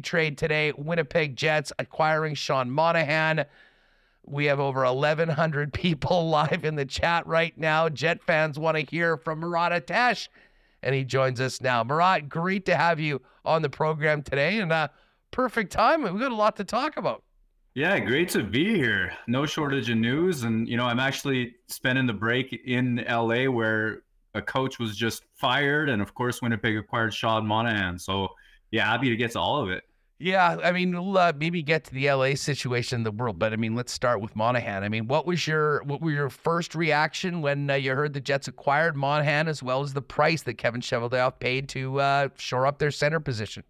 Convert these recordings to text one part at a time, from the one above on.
big trade today. Winnipeg Jets acquiring Sean Monahan. We have over 1,100 people live in the chat right now. Jet fans want to hear from Murat Ates, and he joins us now. Murat, great to have you on the program today, and perfect time. We've got a lot to talk about. Yeah, great to be here. No shortage of news, and you know, I'm actually spending the break in LA where a coach was just fired, and of course, Winnipeg acquired Sean Monahan. So, yeah, happy to get to all of it. Yeah, I mean, we'll, maybe get to the LA situation in the world, but I mean, let's start with Monahan. I mean, what were your first reaction when you heard the Jets acquired Monahan, as well as the price that Kevin Cheveldayoff paid to shore up their center position?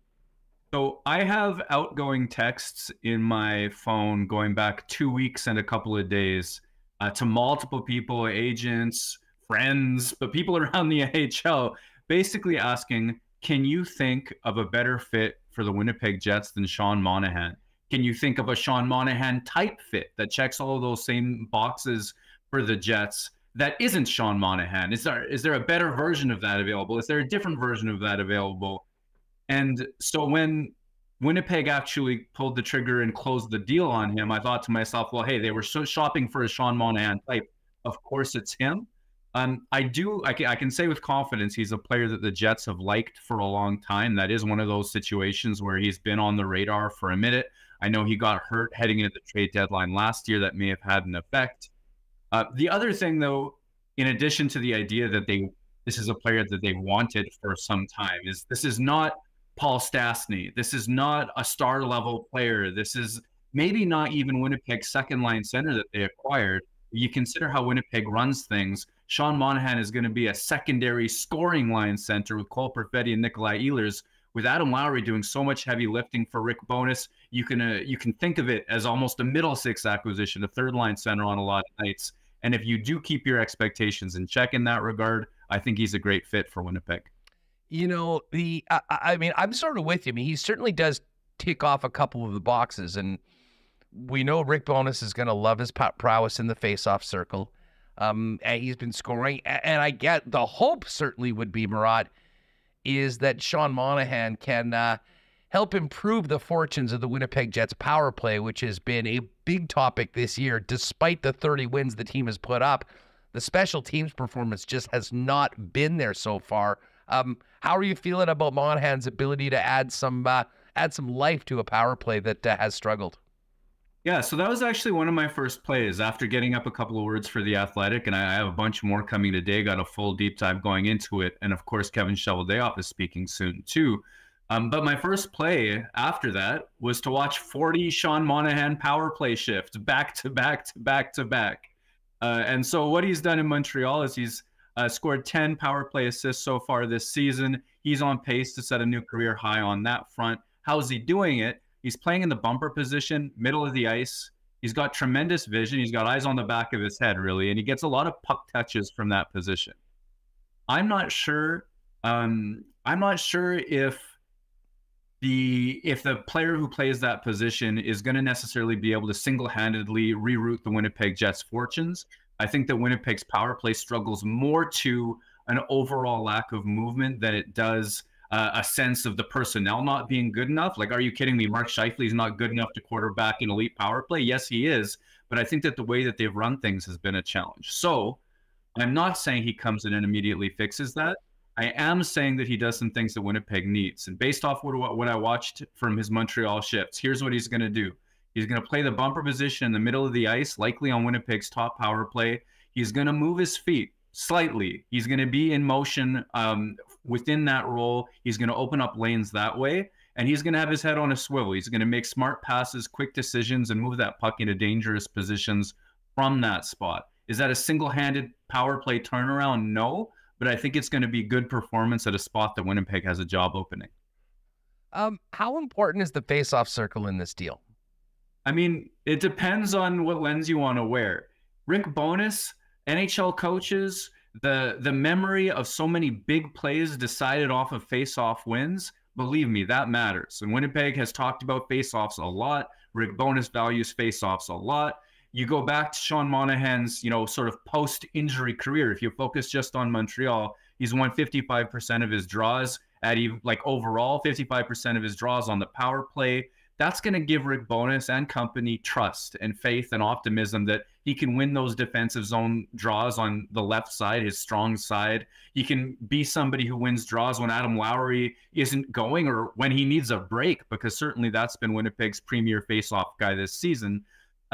So I have outgoing texts in my phone going back 2 weeks and a couple of days to multiple people, agents, friends, but people around the AHL, basically asking, can you think of a better fit for the Winnipeg Jets than Sean Monahan? Can you think of a Sean Monahan type fit that checks all of those same boxes for the Jets that isn't Sean Monahan? Is there a better version of that available? Is there a different version of that available? And so when Winnipeg actually pulled the trigger and closed the deal on him, I thought to myself, well, hey, they were so shopping for a Sean Monahan type. Of course it's him. I can say with confidence he's a player that the Jets have liked for a long time. That is one of those situations where he's been on the radar for a minute. I know he got hurt heading into the trade deadline last year. That may have had an effect. The other thing, though, in addition to the idea that this is a player that they wanted for some time, is this is not Paul Stastny. This is not a star-level player. This is maybe not even Winnipeg's second-line center that they acquired. You consider how Winnipeg runs things. Sean Monahan is going to be a secondary scoring line center with Cole Perfetti and Nikolaj Ehlers, with Adam Lowry doing so much heavy lifting for Rick Bowness. You can think of it as almost a middle six acquisition, a third line center on a lot of nights. And if you do keep your expectations in check in that regard, I think he's a great fit for Winnipeg. You know, I mean, I'm sort of with you. I mean, he certainly does tick off a couple of the boxes, and we know Rick Bowness is going to love his prowess in the faceoff circle. And he's been scoring. And I get the hope certainly would be, Murat, is that Sean Monahan can help improve the fortunes of the Winnipeg Jets power play, which has been a big topic this year. Despite the 30 wins the team has put up, the special teams performance just has not been there so far. How are you feeling about Monahan's ability to add some life to a power play that has struggled? Yeah, so that was actually one of my first plays after getting up a couple of words for The Athletic, and I have a bunch more coming today, got a full deep dive going into it, and of course Kevin Cheveldayoff is speaking soon too. But my first play after that was to watch 40 Sean Monahan power play shifts back to back to back to back. And so what he's done in Montreal is he's scored 10 power play assists so far this season. He's on pace to set a new career high on that front. How is he doing it? He's playing in the bumper position, middle of the ice. He's got tremendous vision. He's got eyes on the back of his head, really, and he gets a lot of puck touches from that position. I'm not sure if the player who plays that position is going to necessarily be able to single-handedly reroute the Winnipeg Jets' fortunes. I think that Winnipeg's power play struggles more to an overall lack of movement than it does a sense of the personnel not being good enough. Like, are you kidding me? Mark Scheifele is not good enough to quarterback an elite power play. Yes, he is. But I think that the way that they've run things has been a challenge. So I'm not saying he comes in and immediately fixes that. I am saying that he does some things that Winnipeg needs. And based off what I watched from his Montreal shifts, here's what he's going to do. He's going to play the bumper position in the middle of the ice, likely on Winnipeg's top power play. He's going to move his feet slightly. He's going to be in motion within that role. He's going to open up lanes that way, and he's going to have his head on a swivel. He's going to make smart passes, quick decisions, and move that puck into dangerous positions from that spot. Is that a single-handed power play turnaround? No, but I think it's going to be good performance at a spot that Winnipeg has a job opening. How important is the face-off circle in this deal? I mean, it depends on what lens you want to wear. Rick Bowness, NHL coaches, the memory of so many big plays decided off of face-off wins, believe me, that matters. And Winnipeg has talked about face-offs a lot. Rick Bowness values face-offs a lot. You go back to Sean Monahan's, you know, sort of post-injury career. If you focus just on Montreal, he's won 55% of his draws at even like overall 55% of his draws on the power play. That's going to give Rick Bowness and company trust and faith and optimism that he can win those defensive zone draws on the left side, his strong side. He can be somebody who wins draws when Adam Lowry isn't going or when he needs a break, because certainly that's been Winnipeg's premier faceoff guy this season.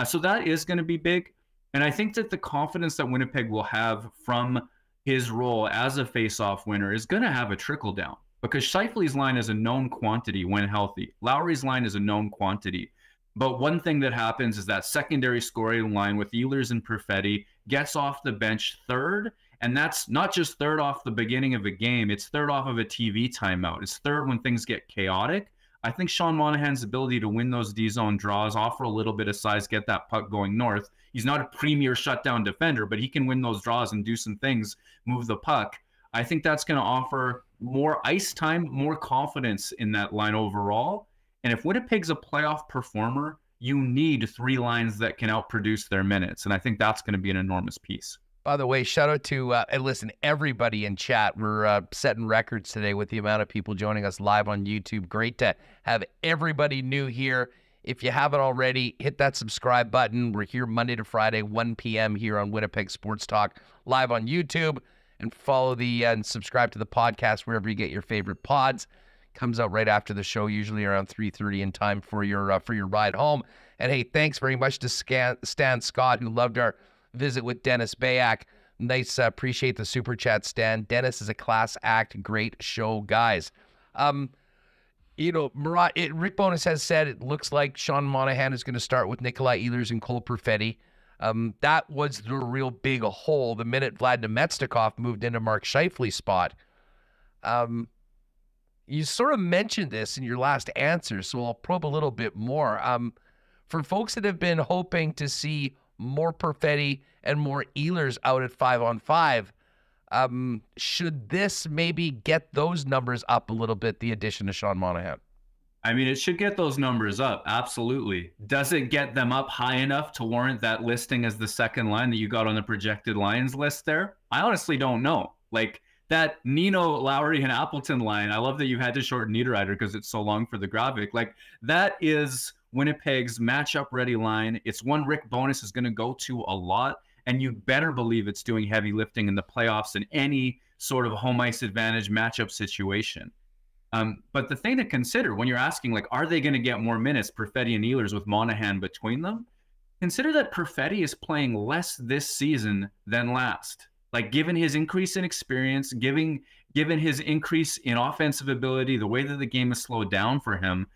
So that is going to be big. And I think that the confidence that Winnipeg will have from his role as a faceoff winner is going to have a trickle down. Because Scheifele's line is a known quantity when healthy. Lowry's line is a known quantity. But one thing that happens is that secondary scoring line with Ehlers and Perfetti gets off the bench third. And that's not just third off the beginning of a game. It's third off of a TV timeout. It's third when things get chaotic. I think Sean Monahan's ability to win those D-zone draws, offer a little bit of size, get that puck going north. He's not a premier shutdown defender, but he can win those draws and do some things, move the puck. I think that's going to offer more ice time, more confidence in that line overall. And if Winnipeg's a playoff performer, you need three lines that can outproduce their minutes. And I think that's going to be an enormous piece. By the way, shout out to, and listen, everybody in chat. We're setting records today with the amount of people joining us live on YouTube. Great to have everybody new here. If you haven't already, hit that subscribe button. We're here Monday to Friday, 1 p.m. here on Winnipeg Sports Talk, live on YouTube. And follow the and subscribe to the podcast wherever you get your favorite pods. Comes out right after the show, usually around 3:30 in time for your ride home. And hey, thanks very much to Stan Scott, who loved our visit with Dennis Bayak. Nice, appreciate the super chat, Stan. Dennis is a class act, great show, guys. You know, Murat, Rick Bowness has said it looks like Sean Monahan is going to start with Nikolaj Ehlers and Cole Perfetti. That was the real big hole the minute Vladimir Namestnikov moved into Mark Scheifele's spot. You sort of mentioned this in your last answer, so I'll probe a little bit more. For folks that have been hoping to see more Perfetti and more Ehlers out at 5-on-5, should this maybe get those numbers up a little bit, the addition of Sean Monahan? I mean, it should get those numbers up, absolutely. Does it get them up high enough to warrant that listing as the second line that you got on the projected lines list there? I honestly don't know. Like, that Nino, Lowry, and Appleton line, I love that you had to shorten Niederreiter because it's so long for the graphic. Like, that is Winnipeg's matchup-ready line. It's one Rick Bowness is going to go to a lot, and you better believe it's doing heavy lifting in the playoffs in any sort of home ice advantage matchup situation. But the thing to consider when you're asking, like, are they going to get more minutes, Perfetti and Ehlers with Monahan between them? Consider that Perfetti is playing less this season than last. Like, given his increase in experience, given his increase in offensive ability, the way that the game is slowed down for him,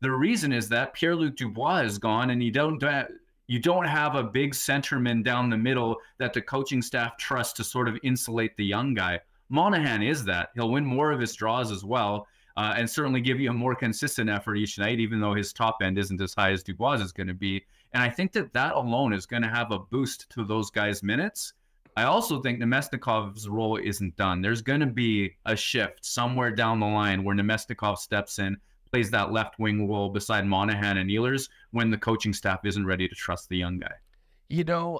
the reason is that Pierre-Luc Dubois is gone, and you don't have a big centerman down the middle that the coaching staff trusts to sort of insulate the young guy. Monahan is that. He'll win more of his draws as well. And certainly give you a more consistent effort each night, even though his top end isn't as high as Dubois is going to be. And I think that that alone is going to have a boost to those guys' minutes. I also think Namestnikov's role isn't done. There's going to be a shift somewhere down the line where Namestnikov steps in, plays that left wing role beside Monahan and Ehlers when the coaching staff isn't ready to trust the young guy. You know,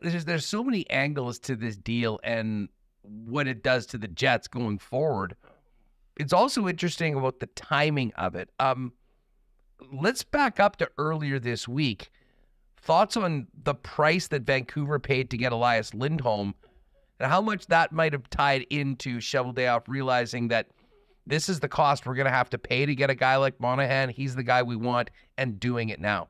there's so many angles to this deal and what it does to the Jets going forward. It's also interesting about the timing of it. Let's back up to earlier this week. Thoughts on the price that Vancouver paid to get Elias Lindholm and how much that might have tied into Cheveldayoff realizing that this is the cost we're going to have to pay to get a guy like Monahan. He's the guy we want, and doing it now.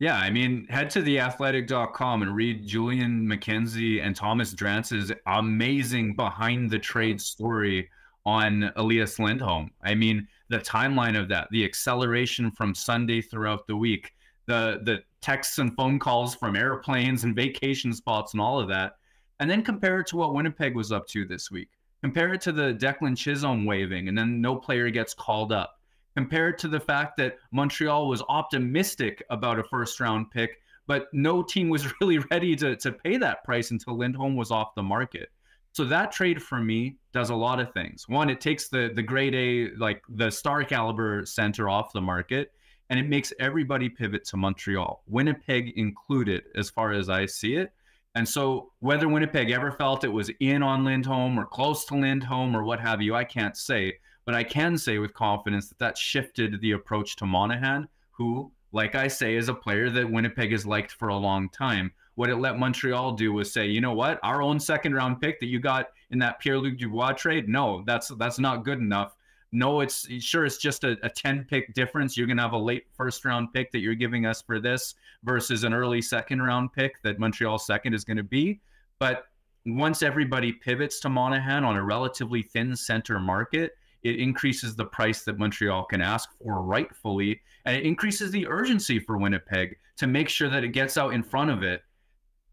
Yeah, I mean, head to theathletic.com and read Julian McKenzie and Thomas Drance's amazing behind-the-trade story on Elias Lindholm. I mean, the timeline of that, the acceleration from Sunday throughout the week, the texts and phone calls from airplanes and vacation spots and all of that, and then compare it to what Winnipeg was up to this week. Compare it to the Declan Chisholm waving, and then no player gets called up. Compare it to the fact that Montreal was optimistic about a first-round pick, but no team was really ready to pay that price until Lindholm was off the market. So that trade for me does a lot of things. One, it takes the grade A, like the star caliber center off the market, and it makes everybody pivot to Montreal, Winnipeg included, as far as I see it. And so whether Winnipeg ever felt it was in on Lindholm or close to Lindholm or what have you, I can't say. But I can say with confidence that that shifted the approach to Monahan, who, like I say, is a player that Winnipeg has liked for a long time. What it let Montreal do was say, you know what, our own second-round pick that you got in that Pierre-Luc Dubois trade, no, that's not good enough. No, it's sure, it's just a 10-pick difference. You're going to have a late first-round pick that you're giving us for this versus an early second-round pick that Montreal's second is going to be. But once everybody pivots to Monahan on a relatively thin center market, it increases the price that Montreal can ask for rightfully, and it increases the urgency for Winnipeg to make sure that it gets out in front of it.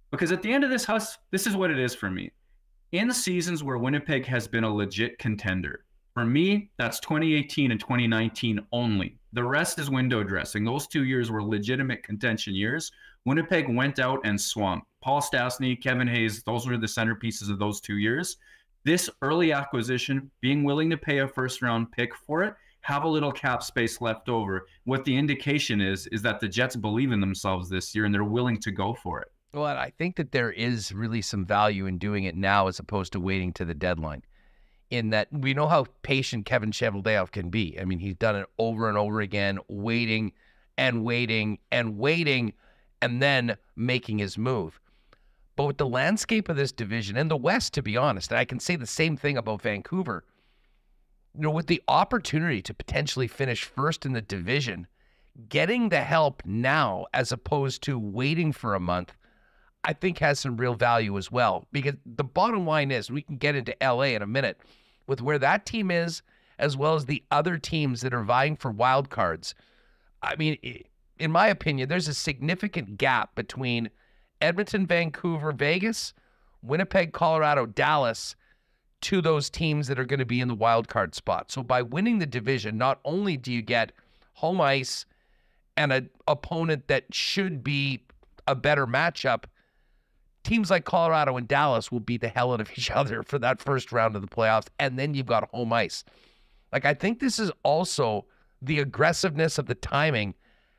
Because at the end of this, Huss, this is what it is for me. In seasons where Winnipeg has been a legit contender, for me, that's 2018 and 2019 only. The rest is window dressing. Those 2 years were legitimate contention years. Winnipeg went out and swung. Paul Stastny, Kevin Hayes, those were the centerpieces of those 2 years. This early acquisition, being willing to pay a first-round pick for it, have a little cap space left over. What the indication is that the Jets believe in themselves this year and they're willing to go for it. Well, I think that there is really some value in doing it now as opposed to waiting to the deadline, in that we know how patient Kevin Cheveldayoff can be. I mean, he's done it over and over again, waiting and waiting and waiting, and then making his move. But with the landscape of this division and the West, to be honest, and I can say the same thing about Vancouver, you know, with the opportunity to potentially finish first in the division, getting the help now as opposed to waiting for a month, I think has some real value as well. Because the bottom line is, we can get into LA in a minute, with where that team is, as well as the other teams that are vying for wild cards. I mean, in my opinion, there's a significant gap between Edmonton, Vancouver, Vegas, Winnipeg, Colorado, Dallas, to those teams that are going to be in the wild card spot. So by winning the division, not only do you get home ice and an opponent that should be a better matchup, teams like Colorado and Dallas will beat the hell out of each other for that first round of the playoffs, and then you've got home ice. Like, I think this is also the aggressiveness of the timing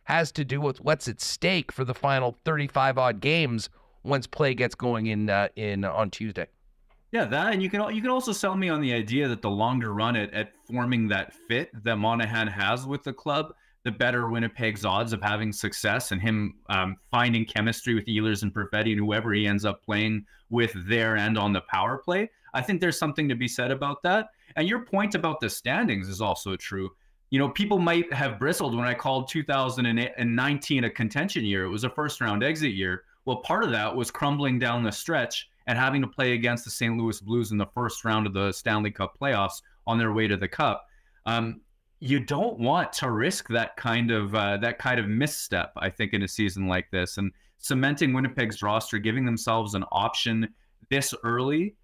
has to do with what's at stake for the final 35-odd games once play gets going in on Tuesday. Yeah, that, and you can also sell me on the idea that the longer run at forming that fit that Monahan has with the club, the better Winnipeg's odds of having success, and him finding chemistry with Ehlers and Perfetti and whoever he ends up playing with there and on the power play. I think there's something to be said about that. And your point about the standings is also true. You know, people might have bristled when I called 2019 a contention year. It was a first-round exit year. Well, part of that was crumbling down the stretch and having to play against the St. Louis Blues in the first round of the Stanley Cup playoffs on their way to the Cup. You don't want to risk that kind of misstep, I think, in a season like this. And cementing Winnipeg's roster, giving themselves an option this early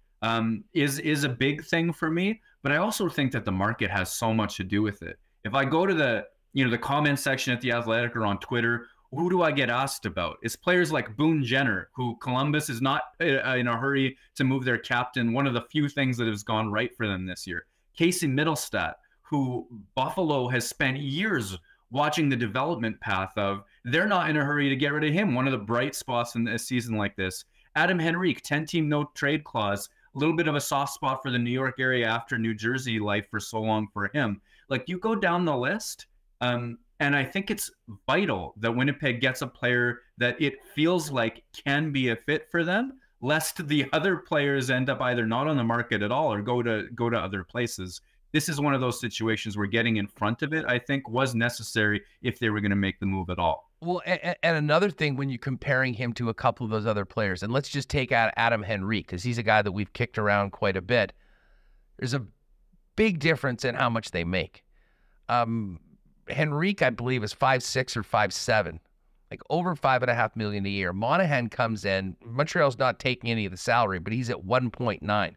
is a big thing for me. But I also think that the market has so much to do with it. If I go to the comment section at The Athletic or on Twitter, who do I get asked about? It's players like Boone Jenner, who Columbus is not in a hurry to move their captain. One of the few things that has gone right for them this year. Casey Middlestadt, who Buffalo has spent years watching the development path of. They're not in a hurry to get rid of him. One of the bright spots in a season like this. Adam Henrique, 10-team no-trade clause. A little bit of a soft spot for the New York area after New Jersey life for so long for him. Like, you go down the list, and I think it's vital that Winnipeg gets a player that it feels like can be a fit for them, lest the other players end up either not on the market at all or go to other places. This is one of those situations where getting in front of it, I think, was necessary if they were going to make the move at all. Well, and another thing, when you're comparing him to a couple of those other players, and let's just take out Adam Henrique, because he's a guy that we've kicked around quite a bit. There's a big difference in how much they make. Henrique, I believe, is 5'6" or 5'7", like over $5.5 million a year. Monahan comes in. Montreal's not taking any of the salary, but he's at 1.9.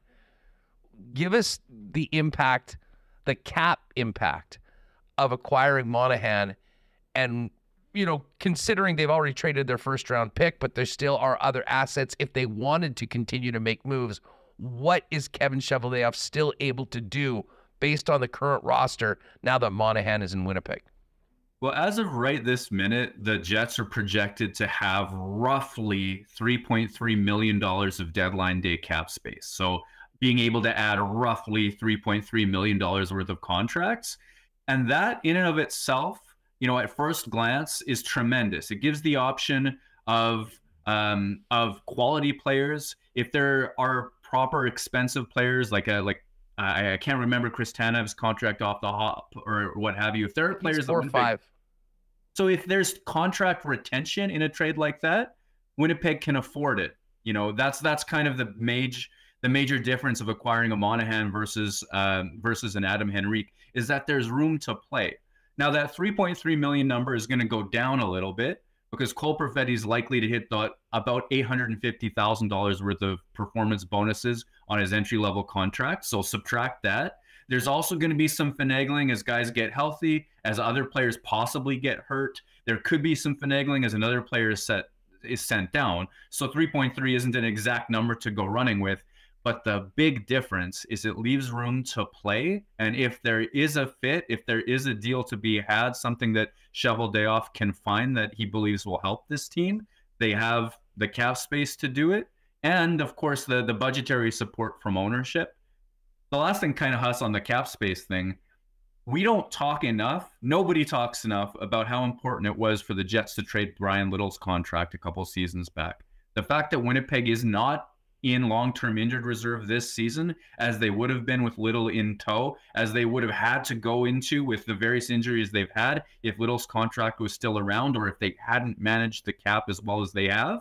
Give us the impact, the cap impact of acquiring Monahan, and, you know, considering they've already traded their first round pick, but there still are other assets if they wanted to continue to make moves. What is Kevin Cheveldayoff still able to do based on the current roster now that Monahan is in Winnipeg? Well, as of right this minute, the Jets are projected to have roughly $3.3 million of deadline day cap space. So being able to add roughly $3.3 million worth of contracts. And that in and of itself, you know, at first glance is tremendous. It gives the option of quality players. If there are proper expensive players, like I can't remember Chris Tanev's contract off the hop or what have you. If there are players, 4 or 5. So if there's contract retention in a trade like that, Winnipeg can afford it. You know, that's kind of the major difference of acquiring a Monahan versus an Adam Henrique, is that there's room to play. Now that 3.3 million number is going to go down a little bit because Cole Perfetti is likely to hit about $850,000 worth of performance bonuses on his entry-level contract. So subtract that. There's also going to be some finagling as guys get healthy, as other players possibly get hurt. There could be some finagling as another player is sent down. So 3.3 isn't an exact number to go running with. But the big difference is it leaves room to play. And if there is a fit, if there is a deal to be had, something that Cheveldayoff can find that he believes will help this team, they have the cap space to do it. And, of course, the budgetary support from ownership. The last thing, kind of Huss, on the cap space thing, we don't talk enough. Nobody talks enough about how important it was for the Jets to trade Brian Little's contract a couple seasons back. The fact that Winnipeg is not in long-term injured reserve this season, as they would have been with Little in tow, as they would have had to go into with the various injuries they've had if Little's contract was still around, or if they hadn't managed the cap as well as they have,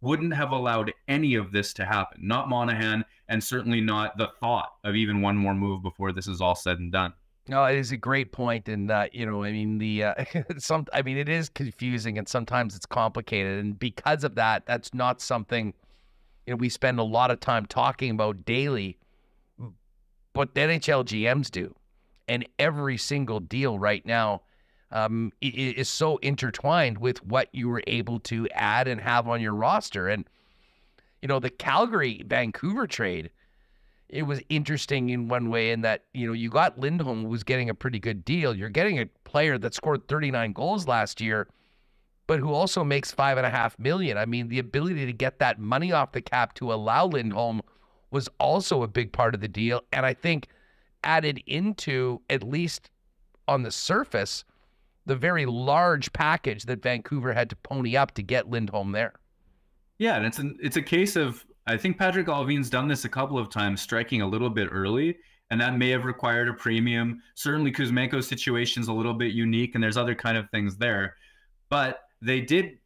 wouldn't have allowed any of this to happen. Not Monahan, and certainly not the thought of even one more move before this is all said and done. No, it is a great point, and you know, I mean, it is confusing, and sometimes it's complicated, and because of that, that's not something, you know, we spend a lot of time talking about daily, but the NHL GMs do, and every single deal right now is so intertwined with what you were able to add and have on your roster, and you know, the Calgary-Vancouver trade, it was interesting in one way in that, you know, you got Lindholm, who was getting a pretty good deal. You're getting a player that scored 39 goals last year, but who also makes $5.5 million. I mean, the ability to get that money off the cap to allow Lindholm was also a big part of the deal. And I think added into, at least on the surface, the very large package that Vancouver had to pony up to get Lindholm there. Yeah, and it's a case of, I think Patrick Allvin's done this a couple of times, striking a little bit early, and that may have required a premium. Certainly Kuzmenko's situation's a little bit unique, and there's other kind of things there. But they did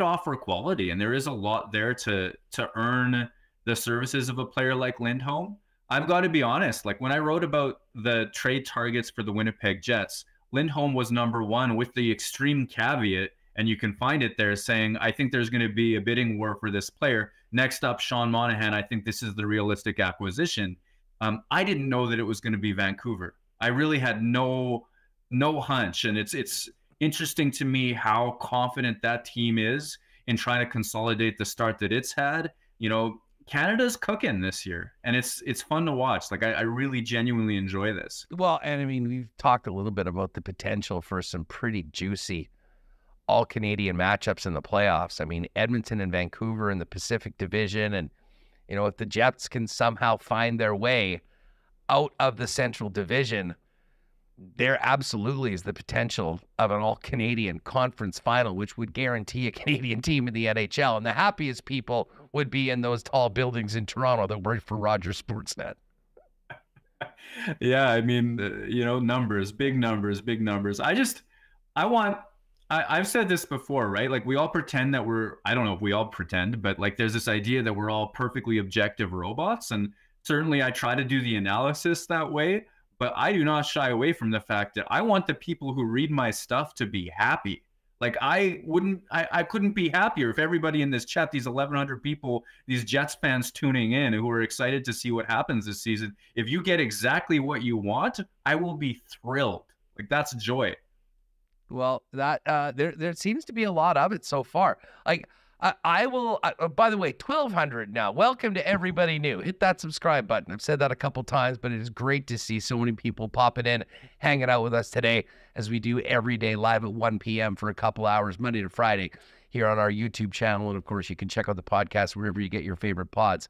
offer quality, and there is a lot there to earn the services of a player like Lindholm. I've got to be honest, like when I wrote about the trade targets for the Winnipeg Jets, Lindholm was number 1 with the extreme caveat, and you can find it there, saying, I think there's going to be a bidding war for this player. Next up, Sean Monahan. I think this is the realistic acquisition. I didn't know that it was going to be Vancouver. I really had no hunch. And it's interesting to me how confident that team is in trying to consolidate the start that it's had. You know, Canada's cooking this year, and it's fun to watch. Like, I really genuinely enjoy this. Well, and I mean, we've talked a little bit about the potential for some pretty juicy all-Canadian matchups in the playoffs. I mean, Edmonton and Vancouver in the Pacific Division, and, you know, if the Jets can somehow find their way out of the Central Division, there absolutely is the potential of an all-Canadian conference final, which would guarantee a Canadian team in the NHL, and the happiest people would be in those tall buildings in Toronto that work for Roger Sportsnet. Yeah, I mean, you know, numbers, big numbers, big numbers. I've said this before, right? Like, we all pretend that I don't know if we all pretend, but like, there's this idea that we're all perfectly objective robots. And certainly I try to do the analysis that way, but I do not shy away from the fact that I want the people who read my stuff to be happy. Like, I couldn't be happier if everybody in this chat, these 1,100 people, these Jets fans tuning in who are excited to see what happens this season, if you get exactly what you want, I will be thrilled. Like, that's joy. Well, that there seems to be a lot of it so far. Like, I will, by the way, 1,200 now. Welcome to everybody new. Hit that subscribe button. I've said that a couple times, but it is great to see so many people popping in, hanging out with us today, as we do every day live at 1 p.m. for a couple hours, Monday to Friday, here on our YouTube channel. And, of course, you can check out the podcast wherever you get your favorite pods.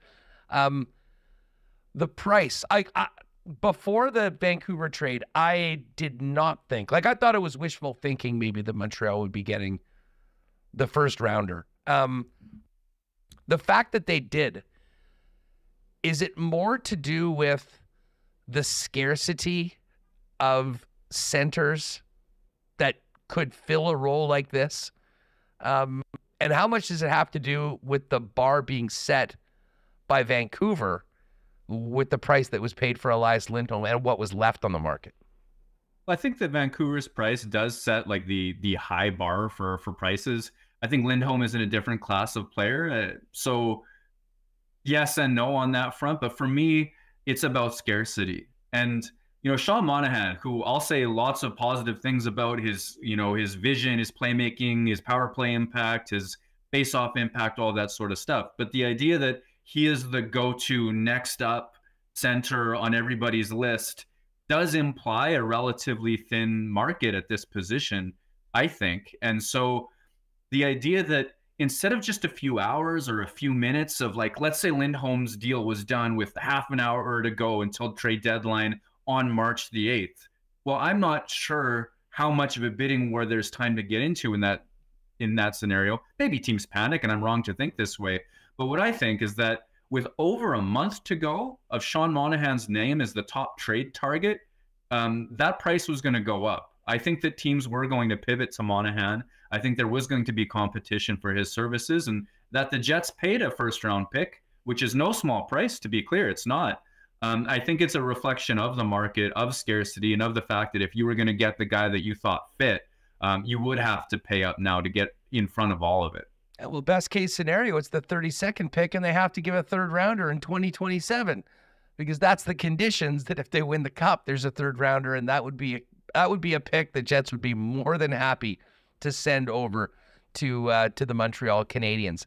the price. Before the Vancouver trade, I did not think, I thought it was wishful thinking maybe that Montreal would be getting the first rounder. The fact that they did, is it more to do with the scarcity of centers that could fill a role like this? And how much does it have to do with the bar being set by Vancouver with the price that was paid for Elias Lindholm and what was left on the market? Well, I think that Vancouver's price does set the high bar for prices. I think Lindholm is in a different class of player. So yes and no on that front, but for me, it's about scarcity. And, you know, Sean Monahan, who I'll say lots of positive things about his, his vision, his playmaking, his power play impact, his face-off impact, all that sort of stuff. But the idea that he is the go-to next up center on everybody's list does imply a relatively thin market at this position, I think. And so the idea that instead of just a few hours or a few minutes of let's say Lindholm's deal was done with half an hour to go until trade deadline on March the 8th. Well, I'm not sure how much of a bidding war there's time to get into in that scenario. Maybe teams panic, and I'm wrong to think this way. But what I think is that with over a month to go of Sean Monahan's name as the top trade target, that price was going to go up. I think that teams were going to pivot to Monahan. I think there was going to be competition for his services, and that the Jets paid a first-round pick, which is no small price, to be clear. It's not. I think it's a reflection of the market, of scarcity, and of the fact that if you were going to get the guy that you thought fit, you would have to pay up now to get in front of all of it. Well, best case scenario, it's the 32nd pick, and they have to give a third rounder in 2027 because that's the conditions that if they win the cup, there's a third rounder, and that would be a pick the Jets would be more than happy to send over to the Montreal Canadiens.